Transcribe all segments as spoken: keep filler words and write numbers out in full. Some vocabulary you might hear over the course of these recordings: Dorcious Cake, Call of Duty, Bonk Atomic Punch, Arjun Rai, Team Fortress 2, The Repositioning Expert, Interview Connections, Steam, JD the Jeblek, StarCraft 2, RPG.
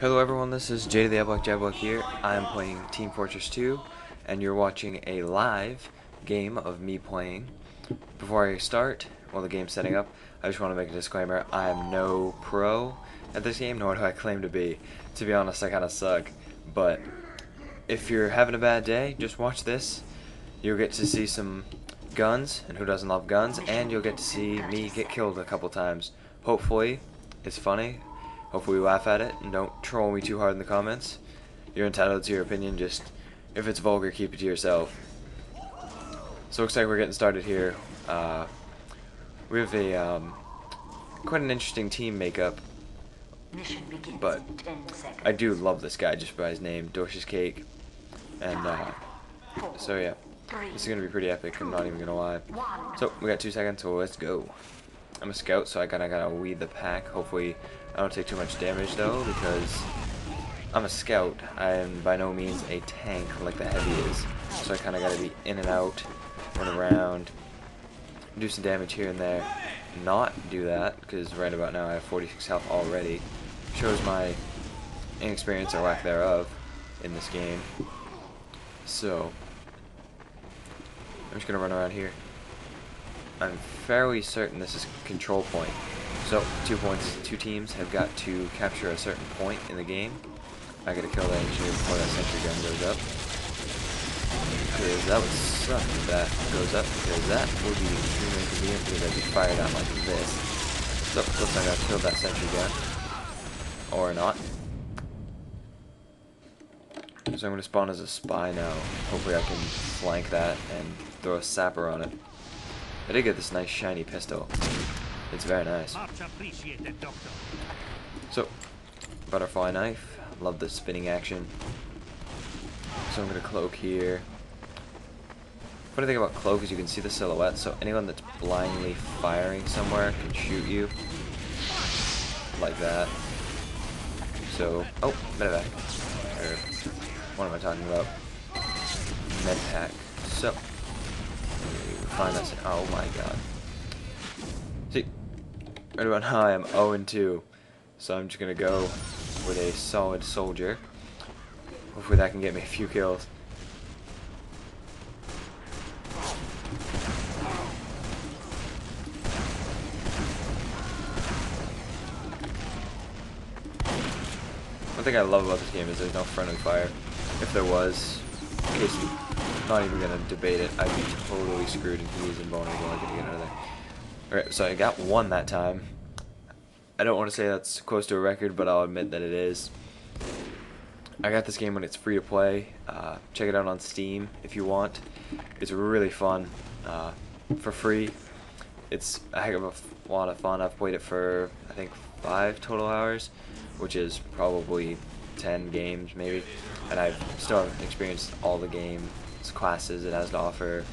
Hello everyone, this is J D the Jeblek Jeblek here. I'm playing Team Fortress two, and you're watching a live game of me playing. Before I start, well, the game's setting up, I just want to make a disclaimer. I am no pro at this game, nor do I claim to be. To be honest, I kind of suck, but if you're having a bad day, just watch this. You'll get to see some guns, and who doesn't love guns, and you'll get to see me get killed a couple times. Hopefully, it's funny. Hopefully you laugh at it, and don't troll me too hard in the comments. You're entitled to your opinion, just if it's vulgar, keep it to yourself. So it looks like we're getting started here. Uh, we have a um, quite an interesting team makeup, but I do love this guy just by his name, Dorcious Cake. And uh, so yeah, this is going to be pretty epic, I'm not even going to lie. So we got two seconds, so let's go. I'm a scout, so I kinda gotta lead the pack. Hopefully I don't take too much damage though, because I'm a scout. I am by no means a tank like the heavy is, so I kinda gotta be in and out, run around, do some damage here and there. Not do that, because right about now I have forty-six health already. Shows my inexperience or lack thereof in this game. So I'm just gonna run around here. I'm fairly certain this is control point. So, two points, two teams have got to capture a certain point in the game. I gotta kill that engineer before that sentry gun goes up, because that would suck if that goes up, because that would be extremely convenient because I'd be fired on like this. So, looks like I've killed that sentry gun. Or not. So I'm gonna spawn as a spy now. Hopefully I can flank that and throw a sapper on it. I did get this nice shiny pistol. It's very nice. So, butterfly knife. Love the spinning action. So I'm gonna cloak here. Funny thing about cloak is you can see the silhouette, so anyone that's blindly firing somewhere can shoot you like that. So, oh, medivac. Or, what am I talking about? Medpack. So. Find us. Oh my god. See, right about now I am oh and two. So I'm just going to go with a solid soldier. Hopefully that can get me a few kills. One thing I love about this game is there's no friendly fire. If there was, in case you not even gonna debate it, I'd be totally screwed and he was invulnerable. I gotta get out of there. Alright, so I got one that time. I don't want to say that's close to a record, but I'll admit that it is. I got this game when it's free to play. Uh, check it out on Steam if you want. It's really fun uh, for free. It's a heck of a lot of fun. I've played it for I think five total hours, which is probably ten games maybe, and I've still haven't experienced all the game. Classes it has to offer,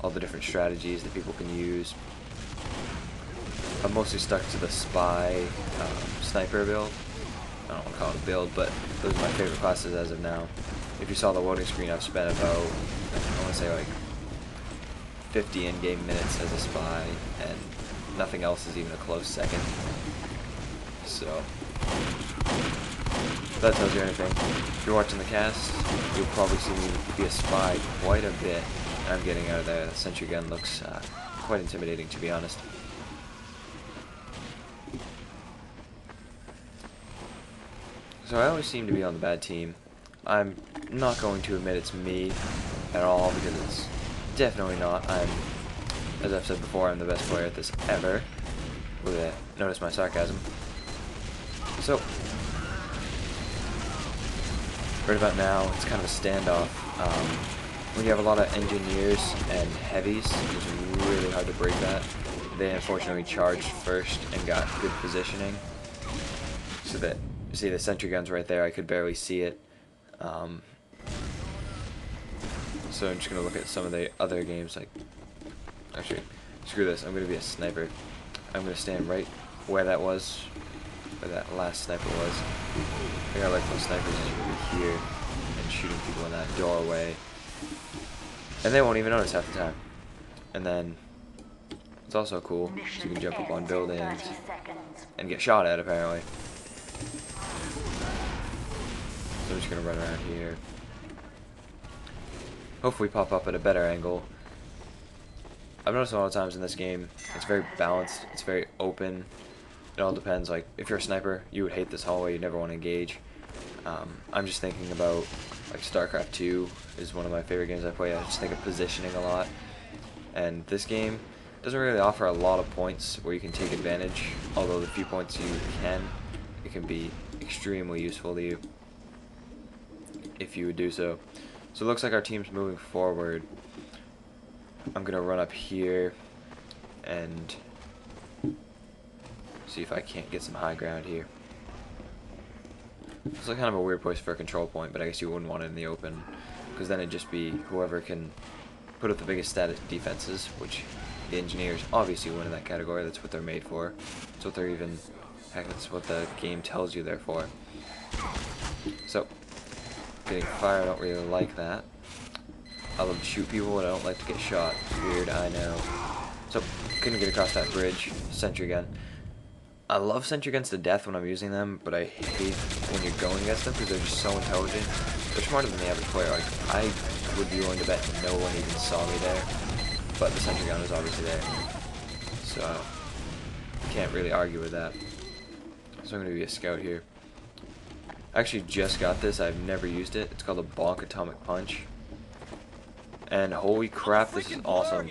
all the different strategies that people can use. I'm mostly stuck to the spy um, sniper build. I don't want to call it a build, but those are my favorite classes as of now. If you saw the loading screen, I've spent about, I want to say like fifty in-game minutes as a spy, and nothing else is even a close second. So if that tells you anything, if you're watching the cast, you'll probably see me be a spy quite a bit. I'm getting out of there. The sentry gun looks uh, quite intimidating, to be honest. So I always seem to be on the bad team. I'm not going to admit it's me at all, because it's definitely not. I'm, as I've said before, I'm the best player at this ever. With a, notice my sarcasm. So right about now, it's kind of a standoff. Um, when you have a lot of engineers and heavies, it's really hard to break that. They unfortunately charged first and got good positioning. So that, see the sentry gun's right there, I could barely see it. Um, so I'm just going to look at some of the other games. Like, actually, screw this, I'm going to be a sniper. I'm going to stand right where that was, where that last sniper was. I got like my snipers over here and shooting people in that doorway, and they won't even notice half the time. And then it's also cool, so you can jump up on buildings and get shot at apparently. I'm just gonna run around here. Hopefully pop up at a better angle. I've noticed a lot of times in this game, it's very balanced, it's very open. It all depends, like, if you're a sniper, you would hate this hallway, you never want to engage. Um, I'm just thinking about, like, StarCraft two is one of my favorite games I play. I just think of positioning a lot. And this game doesn't really offer a lot of points where you can take advantage, although the few points you can, it can be extremely useful to you if you would do so. So it looks like our team's moving forward. I'm gonna run up here and see if I can't get some high ground here. It's like kind of a weird place for a control point, but I guess you wouldn't want it in the open, because then it'd just be whoever can put up the biggest static defenses, which the engineers obviously win in that category. That's what they're made for. That's what they're even, heck, that's what the game tells you they're for. So getting fire, I don't really like that. I love to shoot people, and I don't like to get shot. It's weird, I know. So, couldn't get across that bridge. Sentry gun. I love sentry guns to death when I'm using them, but I hate when you're going against them because they're just so intelligent. They're smarter than the average player. Like, I would be willing to bet no one even saw me there, but the sentry gun was obviously there. So, can't really argue with that. So I'm going to be a scout here. I actually just got this. I've never used it. It's called a Bonk Atomic Punch. And holy crap, this is awesome.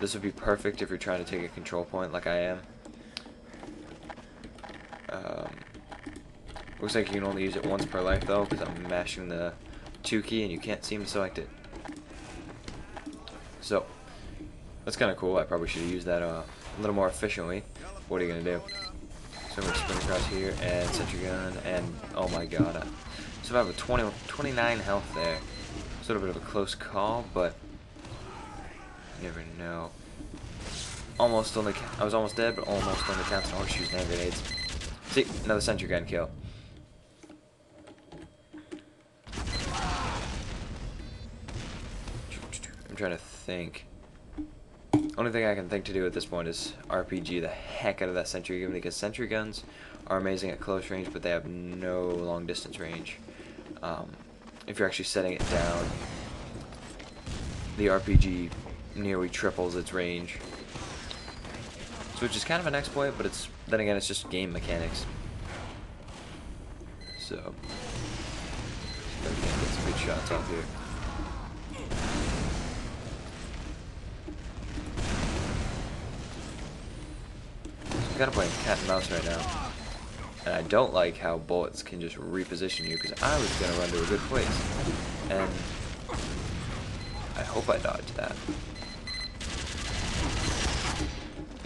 This would be perfect if you're trying to take a control point like I am. Um, looks like you can only use it once per life though, because I'm mashing the two key and you can't seem to select it. So, that's kind of cool. I probably should have used that uh, a little more efficiently. What are you going to do? So I'm going to spin across here and sentry gun, and oh my god. I survived with twenty, twenty-nine health there. A little bit of a close call, but you never know. Almost on the, I was almost dead, but almost on the counts. Oh, she's hand grenades. See, another sentry gun kill. I'm trying to think. Only thing I can think to do at this point is R P G the heck out of that sentry gun, because sentry guns are amazing at close range, but they have no long distance range. Um, If you're actually setting it down, the R P G nearly triples its range, so which is kind of an exploit, but it's then again it's just game mechanics. So okay, get some good shots out here. So we gotta play cat and mouse right now. And I don't like how bullets can just reposition you, because I was going to run to a good place. And I hope I dodged that.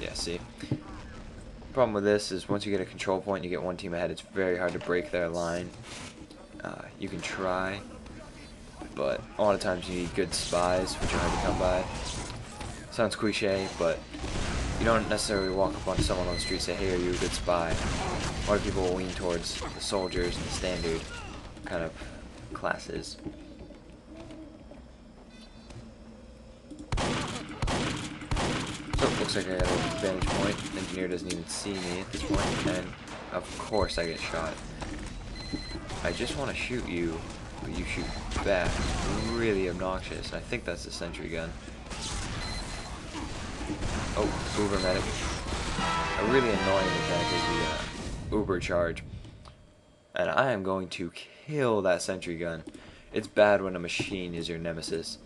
Yeah, see? The problem with this is once you get a control point, you get one team ahead, it's very hard to break their line. Uh, you can try, but a lot of times you need good spies, which are hard to come by. Sounds cliche, but you don't necessarily walk up on someone on the street and say, hey, are you a good spy? A lot of people will lean towards the soldiers and the standard kind of classes. So it looks like I got an advantage point. The engineer doesn't even see me at this point, and of course I get shot. I just want to shoot you, but you shoot back. It's really obnoxious, and I think that's the sentry gun. Oh, Uber Medic. A really annoying mechanic is the... Uh, Uber charge, and I am going to kill that sentry gun. It's bad when a machine is your nemesis.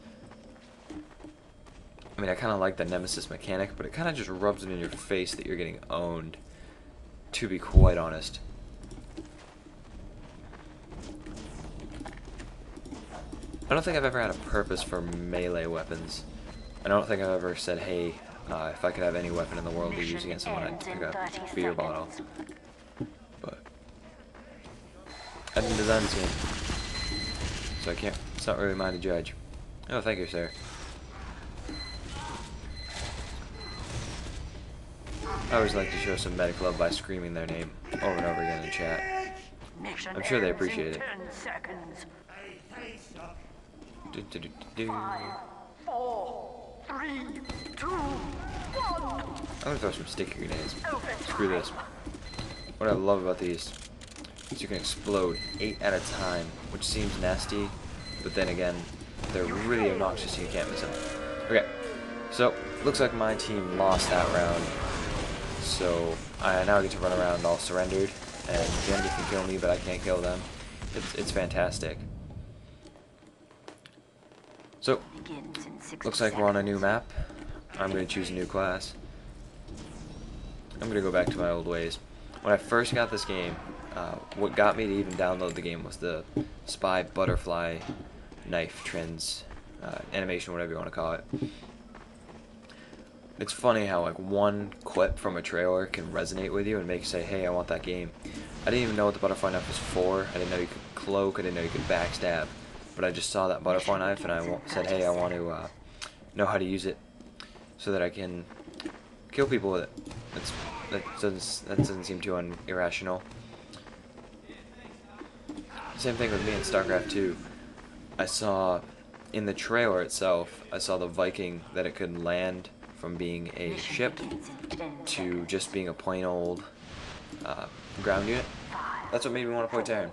I mean, I kind of like the nemesis mechanic, but it kind of just rubs it in your face that you're getting owned, to be quite honest. I don't think I've ever had a purpose for melee weapons. I don't think I've ever said, hey, uh, if I could have any weapon in the world to use against someone, I'd pick up a beer bottle. I didn't design the team, so I can't, it's not really mine to judge. Oh, thank you, sir. I always like to show some medic love by screaming their name over and over again in chat. I'm sure they appreciate it. Do, do, do, do. Five, four, three, two, one. I'm gonna throw some sticky grenades. Screw this. What I love about these so you can explode eight at a time, which seems nasty, but then again, they're really obnoxious so you can't miss them. Okay, so looks like my team lost that round, so I now get to run around all surrendered, and Jen can kill me, but I can't kill them. It's, it's fantastic. So, looks like we're on a new map. I'm going to choose a new class. I'm going to go back to my old ways. When I first got this game, uh, what got me to even download the game was the spy butterfly knife trends, uh, animation, whatever you want to call it. It's funny how like one clip from a trailer can resonate with you and make you say, hey, I want that game. I didn't even know what the butterfly knife was for. I didn't know you could cloak. I didn't know you could backstab. But I just saw that butterfly knife and I said, hey, I want to uh, know how to use it so that I can kill people with it. That's, that, doesn't, that doesn't seem too un irrational. Same thing with me in StarCraft two. I saw in the trailer itself, I saw the Viking that it could land from being a ship to just being a plain old uh, ground unit. That's what made me want to play Terran.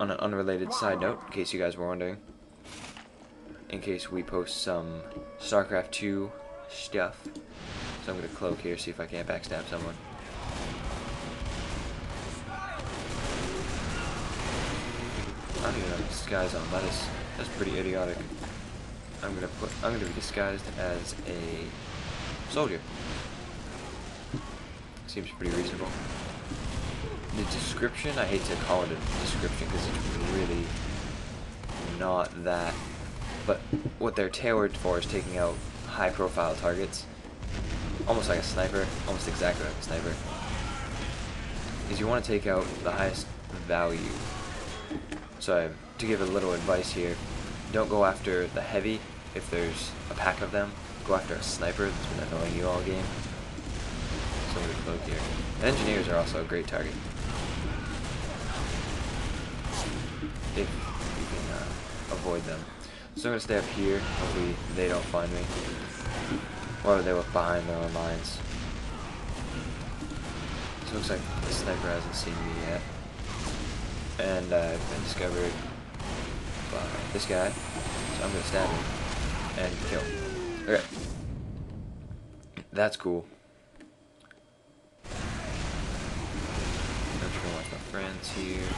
On an unrelated side note, in case you guys were wondering, in case we post some StarCraft two stuff. So I'm going to cloak here, see if I can't backstab someone. I don't even have disguise on. That is, that's pretty idiotic. I'm going to put, I'm going to be disguised as a soldier. Seems pretty reasonable. The description, I hate to call it a description because it's really not that, but what they're tailored for is taking out high profile targets, almost like a sniper, almost exactly like a sniper, is you want to take out the highest value. So to give a little advice here, don't go after the heavy if there's a pack of them, go after a sniper that's been annoying you all game. So we cloak here. And engineers are also a great target. If you can uh, avoid them. So I'm going to stay up here, hopefully they don't find me. Or they look behind their own lines. So it looks like the sniper hasn't seen me yet. And uh, I've been discovered by this guy, so I'm going to stab him and kill him. Okay. That's cool. I'm just going to watch my friends here.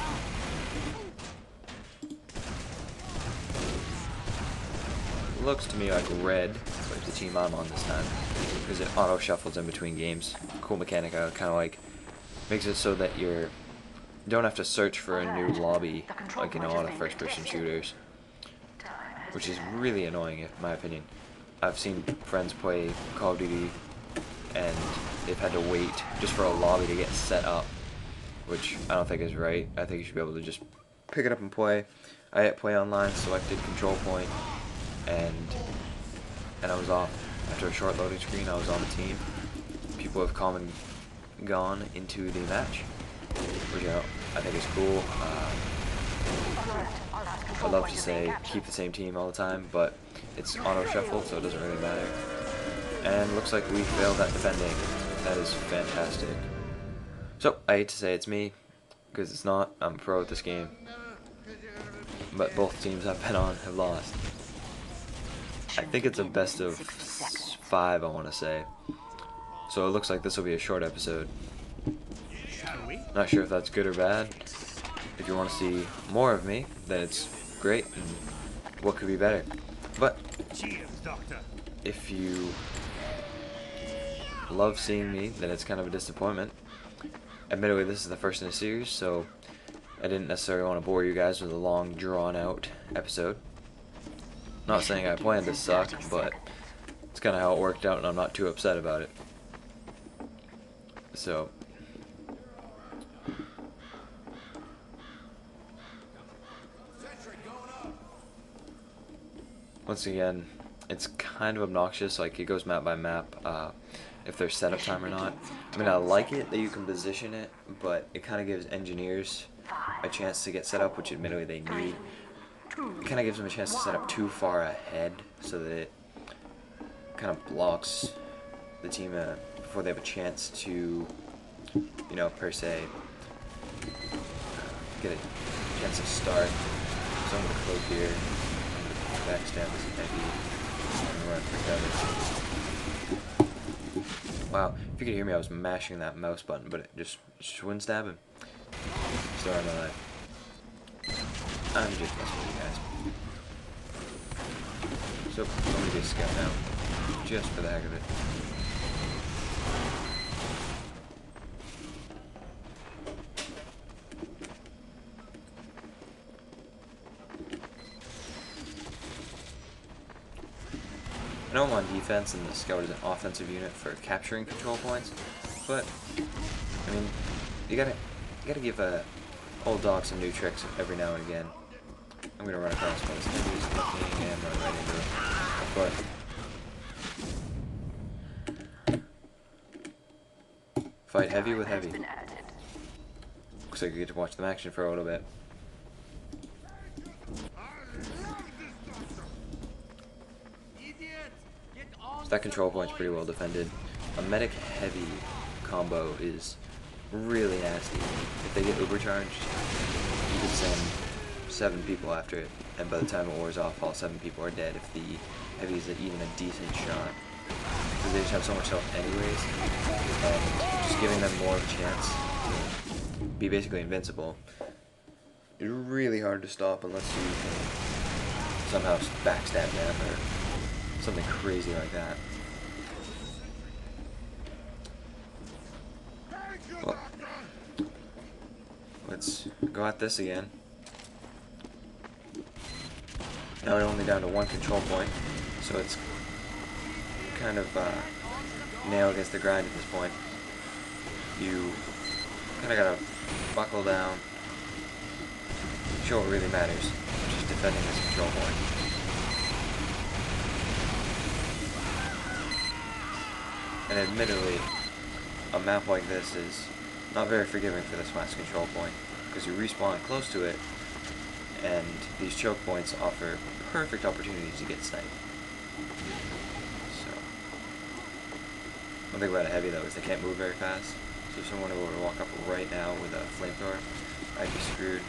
Looks to me like red, but the team I'm on this time, because it auto shuffles in between games. Cool mechanic, I kind of like. Makes it so that you're don't have to search for a new lobby like in a lot of first-person shooters, which is really annoying in my opinion. I've seen friends play Call of Duty, and they've had to wait just for a lobby to get set up, which I don't think is right. I think you should be able to just pick it up and play. I hit play online, selected control point. And, and I was off. After a short loading screen, I was on the team. People have come and gone into the match, which I, I think is cool. Uh, I love to say keep the same team all the time, but it's auto-shuffled, so it doesn't really matter. And looks like we failed at defending. That is fantastic. So, I hate to say it's me, because it's not. I'm a pro at this game. But both teams I've been on have lost. I think it's a best of five, I want to say. So it looks like this will be a short episode. Not sure if that's good or bad. If you want to see more of me, then it's great, and what could be better. But if you love seeing me, then it's kind of a disappointment. Admittedly, this is the first in a series, so I didn't necessarily want to bore you guys with a long, drawn-out episode. Not saying I planned to suck, but it's kind of how it worked out, and I'm not too upset about it. So, once again, it's kind of obnoxious. Like it goes map by map, uh, if there's setup time or not. I mean, I like it that you can position it, but it kind of gives engineers a chance to get set up, which admittedly they need. It kind of gives them a chance to set up too far ahead so that it kind of blocks the team uh, before they have a chance to, you know, per se, get a chance to start. So I'm going to cloak here. I'm going to backstab this heavy. I'm going to run for cover. Wow, if you could hear me, I was mashing that mouse button, but it just, just wouldn't stab him. Sorry about that. I'm just messing with you guys. So, I'm going to be a scout now, just for the heck of it. I know I'm on defense and the scout is an offensive unit for capturing control points, but, I mean, you gotta, you gotta give uh, old dog some new tricks every now and again. I'm gonna run across one of these things and run right into it. But fight heavy with heavy. Looks like you get to watch them action for a little bit. So that control point's pretty well defended. A medic heavy combo is really nasty. If they get overcharged, you can send seven people after it, and by the time it wears off, all seven people are dead if the heavies are even a decent shot. Because they just have so much health anyways, and just giving them more of a chance to be basically invincible is really hard to stop unless you can somehow backstab them or something crazy like that. Well, let's go at this again. Now we're only down to one control point, so it's kind of uh, nail against the grind at this point. You kind of gotta buckle down, show what really matters, which is defending this control point. And admittedly, a map like this is not very forgiving for this last control point, because you respawn close to it, and these choke points offer perfect opportunities to get sniped. So, one thing about a heavy though is they can't move very fast. So if someone were to walk up right now with a flamethrower, I'd be screwed.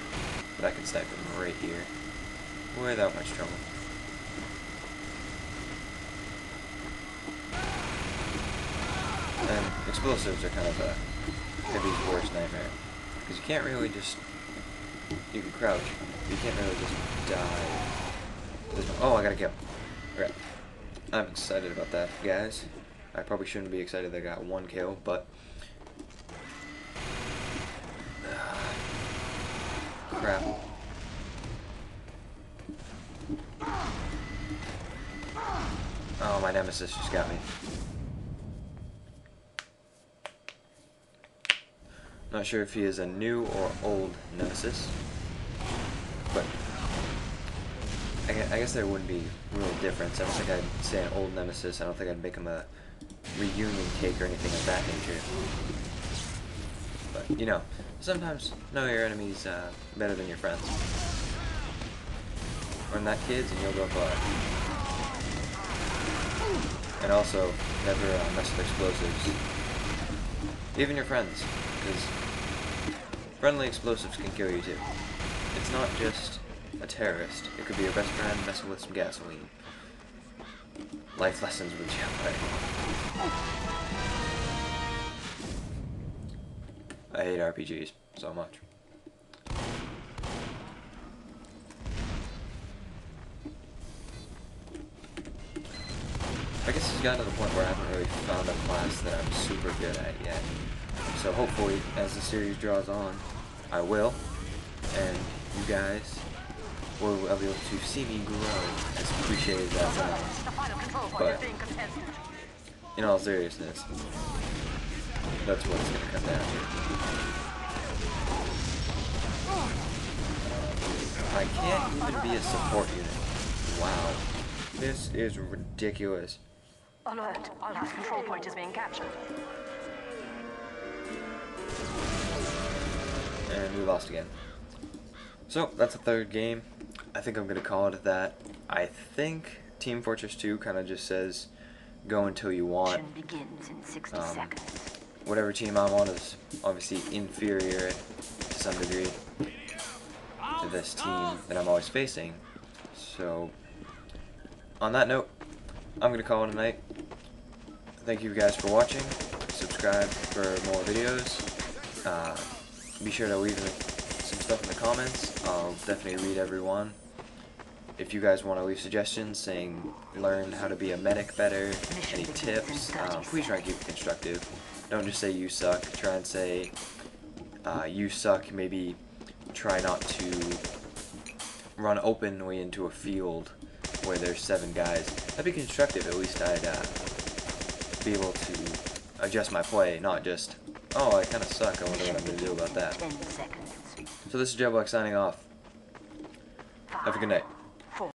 But I could snipe them right here without much trouble. And explosives are kind of a heavy's worst nightmare, because you can't really just. You can crouch, but you can't really just die. Oh, I gotta kill. Okay. I'm excited about that, guys. I probably shouldn't be excited that I got one kill, but... Uh, crap. Oh, my nemesis just got me. Not sure if he is a new or old nemesis, but I guess there wouldn't be real difference. I don't think I'd say an old nemesis. I don't think I'd make him a reunion cake or anything of that nature. But you know, sometimes know your enemies uh, better than your friends. Run that, kids, and you'll go far. And also, never uh, mess with explosives. Even your friends. Because friendly explosives can kill you too. It's not just a terrorist. It could be your best friend messing with some gasoline. Life lessons with Jetpack. I hate R P Gs so much. I guess it's gotten to the point where I haven't really found a class that I'm super good at yet. So hopefully, as the series draws on, I will, and you guys will be able to see me grow, as cliche as that sounds. But, in all seriousness, that's what it's going to come down to. I can't even be a support unit. Wow. This is ridiculous. Alert. Our last control point is being captured. And we lost again. So, that's the third game. I think I'm going to call it that. I think Team Fortress two kind of just says, go until you want. Um, whatever team I'm on is obviously inferior to some degree. to this team that I'm always facing. So, on that note, I'm going to call it a night. Thank you guys for watching. Subscribe for more videos. Uh, be sure to leave some stuff in the comments. I'll definitely read everyone. If you guys want to leave suggestions saying learn how to be a medic better, any tips, um, please try and keep it constructive. Don't just say you suck. Try and say uh, you suck. Maybe try not to run openly into a field where there's seven guys. That'd be constructive. At least I'd uh, be able to adjust my play, not just, oh, I kind of suck. I wonder what I'm going to do about that. So this is Jeblek signing off. Have a good night.